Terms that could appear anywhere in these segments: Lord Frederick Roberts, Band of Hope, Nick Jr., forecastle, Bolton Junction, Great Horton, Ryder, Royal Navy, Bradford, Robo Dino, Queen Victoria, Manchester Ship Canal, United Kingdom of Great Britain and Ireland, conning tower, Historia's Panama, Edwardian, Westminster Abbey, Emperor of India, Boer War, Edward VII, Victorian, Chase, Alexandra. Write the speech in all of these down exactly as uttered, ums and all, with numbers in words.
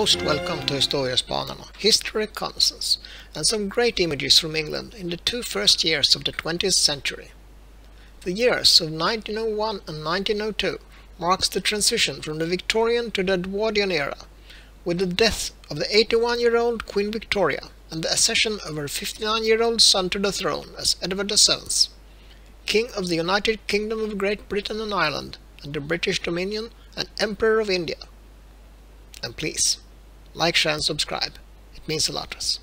most welcome to Historia's Panama, history reconnaissance, and some great images from England in the two first years of the twentieth century. The years of nineteen oh one and nineteen oh two marks the transition from the Victorian to the Edwardian era, with the death of the eighty-one-year-old Queen Victoria and the accession of her fifty-nine-year-old son to the throne as Edward the seventh, King of the United Kingdom of Great Britain and Ireland, and the British Dominion and Emperor of India. And please, like, share and subscribe. It means a lot to us.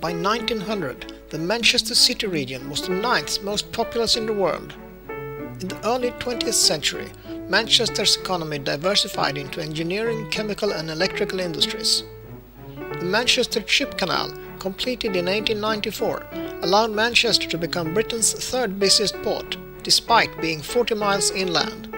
By nineteen hundred, the Manchester city region was the ninth most populous in the world. In the early twentieth century, Manchester's economy diversified into engineering, chemical and electrical industries. The Manchester Ship Canal, completed in eighteen ninety-four, allowed Manchester to become Britain's third busiest port, despite being forty miles inland.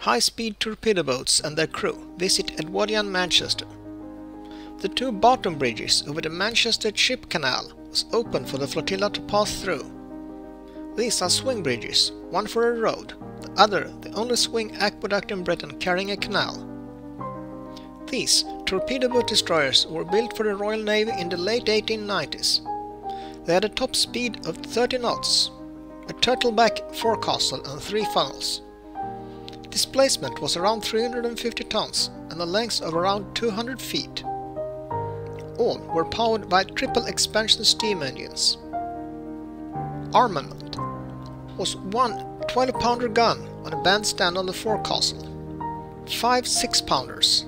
High-speed torpedo boats and their crew visit Edwardian Manchester. The two bottom bridges over the Manchester Ship Canal was open for the flotilla to pass through. These are swing bridges, one for a road, the other the only swing aqueduct in Britain carrying a canal. These torpedo boat destroyers were built for the Royal Navy in the late eighteen nineties. They had a top speed of thirty knots, a turtleback forecastle and three funnels. Displacement was around three hundred fifty tons and a length of around two hundred feet. All were powered by triple expansion steam engines. Armament was one twelve-pounder gun on a bandstand on the forecastle, five six-pounders,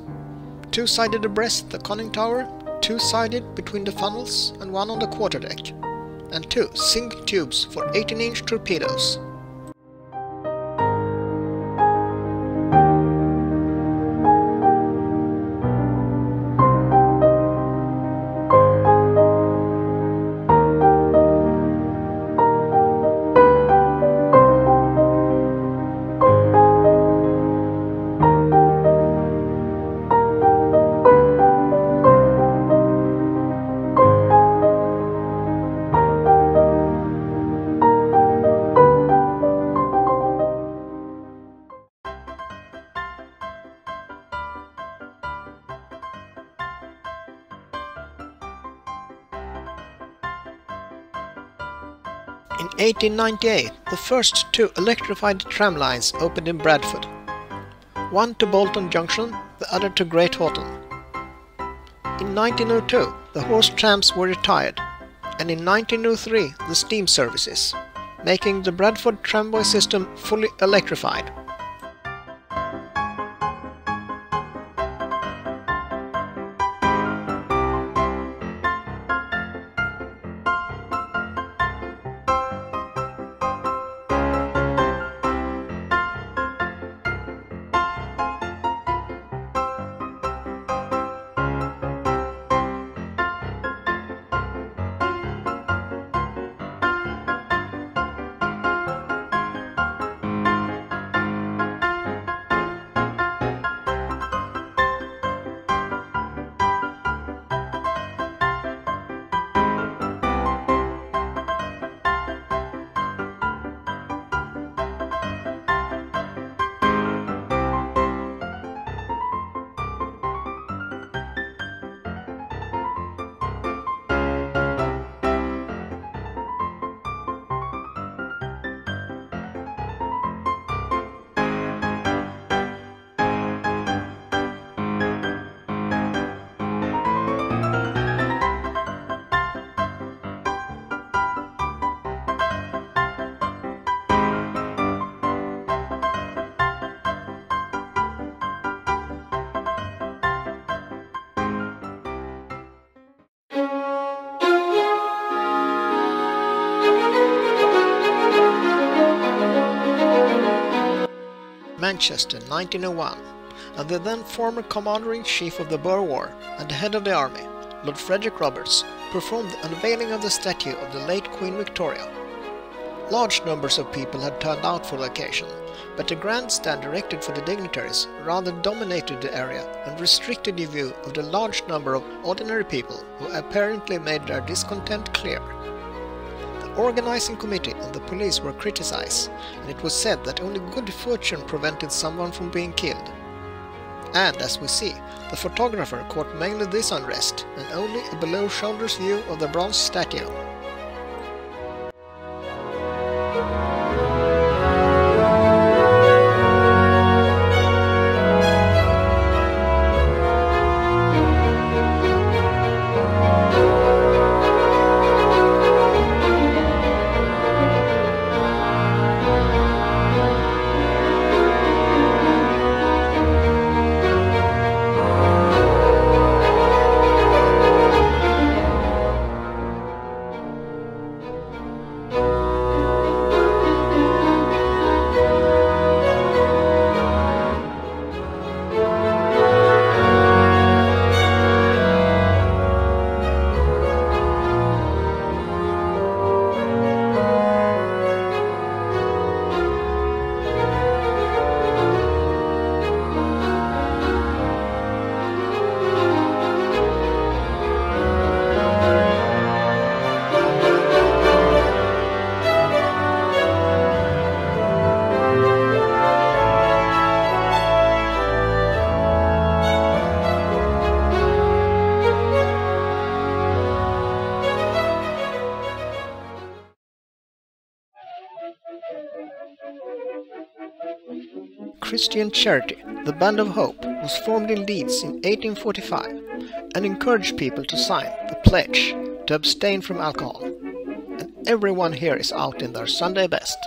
two-sided abreast the conning tower, two-sided between the funnels and one on the quarterdeck, and two single tubes for eighteen-inch torpedoes. In eighteen ninety-eight, the first two electrified tram lines opened in Bradford, one to Bolton Junction, the other to Great Horton. In nineteen oh two, the horse trams were retired, and in nineteen oh three, the steam services, making the Bradford tramway system fully electrified. Manchester in nineteen oh one, and the then former Commander-in-Chief of the Boer War and the head of the army, Lord Frederick Roberts, performed the unveiling of the statue of the late Queen Victoria. Large numbers of people had turned out for the occasion, but the grandstand erected for the dignitaries rather dominated the area and restricted the view of the large number of ordinary people who apparently made their discontent clear. The organizing committee and the police were criticized, and it was said that only good fortune prevented someone from being killed. And, as we see, the photographer caught mainly this unrest and only a below-shoulders view of the bronze statue. Christian charity, the Band of Hope, was formed in Leeds in eighteen forty-five and encouraged people to sign the pledge to abstain from alcohol. And everyone here is out in their Sunday best.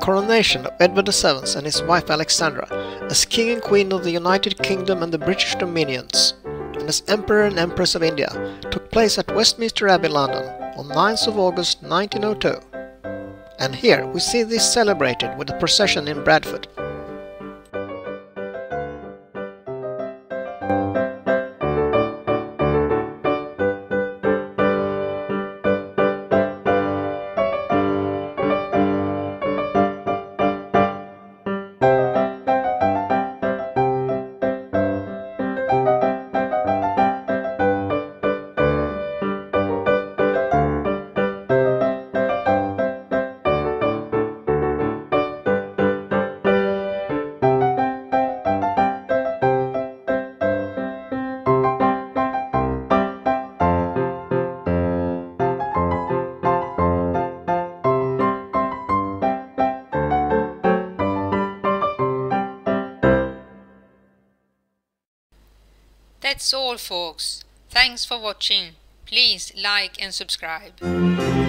Coronation of Edward the seventh and his wife Alexandra as King and Queen of the United Kingdom and the British Dominions, and as Emperor and Empress of India, took place at Westminster Abbey, London, on ninth of August nineteen oh two. And here we see this celebrated with a procession in Bradford. That's all, folks. Thanks for watching. Please like and subscribe.